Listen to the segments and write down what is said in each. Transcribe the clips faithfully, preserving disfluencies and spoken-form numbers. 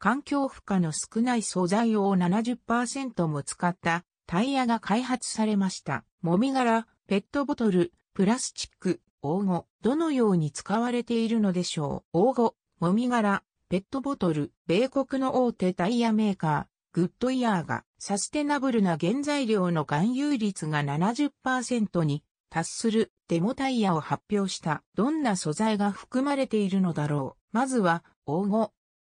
環境負荷の少ない素材を ななじゅっパーセント も使ったタイヤが開発されました。もみ殻、ペットボトル、プラスチック、黄金、どのように使われているのでしょう。黄金、もみ殻、ペットボトル、米国の大手タイヤメーカー、グッドイヤーがサステナブルな原材料の含有率が ななじゅっパーセント に達するデモタイヤを発表した。どんな素材が含まれているのだろう。まずは、黄金。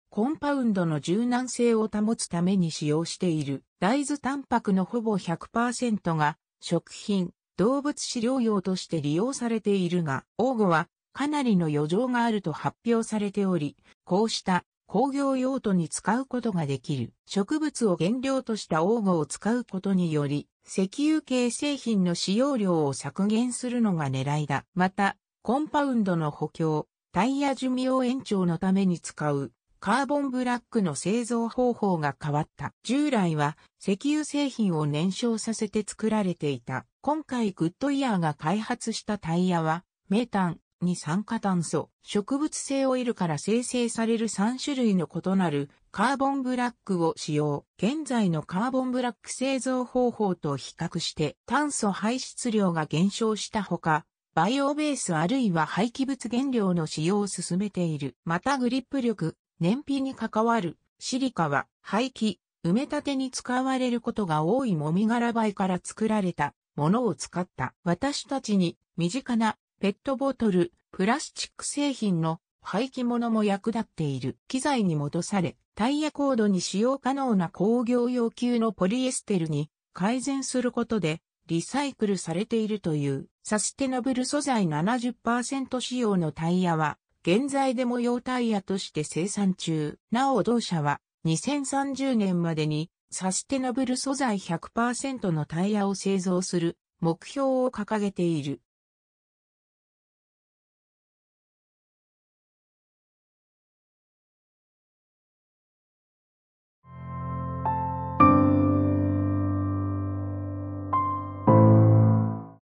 コンパウンドの柔軟性を保つために使用している大豆タンパクのほぼ ひゃくパーセント が食品、動物飼料用として利用されているが、黄金はかなりの余剰があると発表されており、こうした工業用途に使うことができる。植物を原料とした黄金を使うことにより、石油系製品の使用量を削減するのが狙いだ。また、コンパウンドの補強、タイヤ寿命延長のために使うカーボンブラックの製造方法が変わった。従来は石油製品を燃焼させて作られていた。今回グッドイヤーが開発したタイヤは、メタン、二酸化炭素、植物性オイルから生成されるさんしゅるいの異なるカーボンブラックを使用。現在のカーボンブラック製造方法と比較して炭素排出量が減少したほか、バイオベースあるいは廃棄物原料の使用を進めている。またグリップ力、燃費に関わるシリカは廃棄、埋め立てに使われることが多いもみ殻灰から作られたものを使った。私たちに身近なペットボトル、プラスチック製品の廃棄物も役立っている。機材に戻され、タイヤ高度に使用可能な工業用級のポリエステルに改善することでリサイクルされているというサステナブル素材 ななじゅっパーセント 使用のタイヤは現在でも用タイヤとして生産中。なお同社はにせんさんじゅうねんまでにサステナブル素材 ひゃくパーセント のタイヤを製造する目標を掲げている。